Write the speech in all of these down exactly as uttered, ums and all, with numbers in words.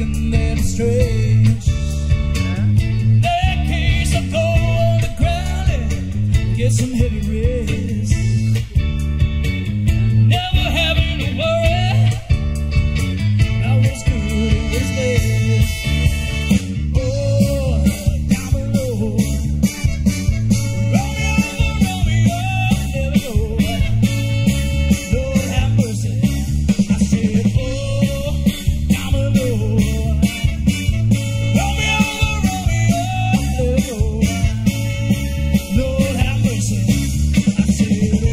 taking them straight. Yeah. That case of gold and grounded, get some heavy rest. Never having to worry, now what's good is this. Oh, down below, Romeo, Romeo, never go. Lord have mercy, I said, oh, down below, Romeo, Romeo, never go. Lord have mercy, I said, oh.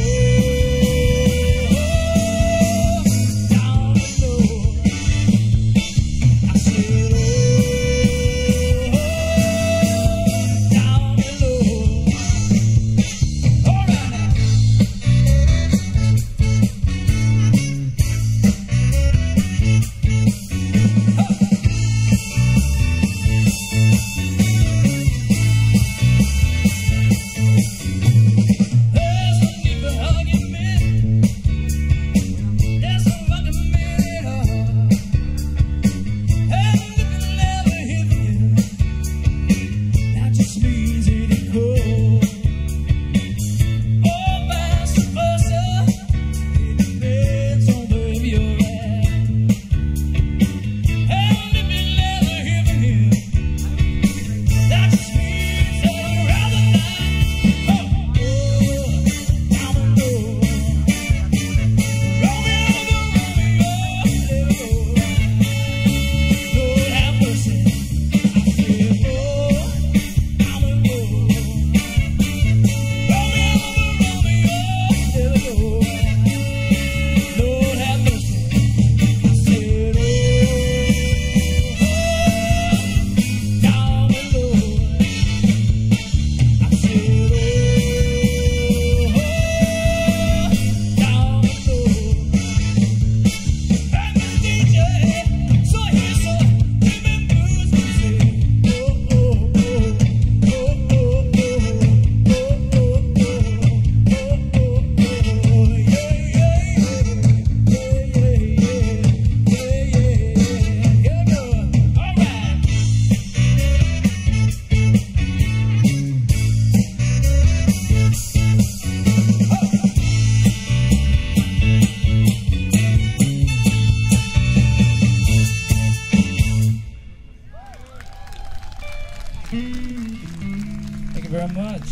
Thank you very much.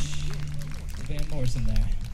Van Morrison there.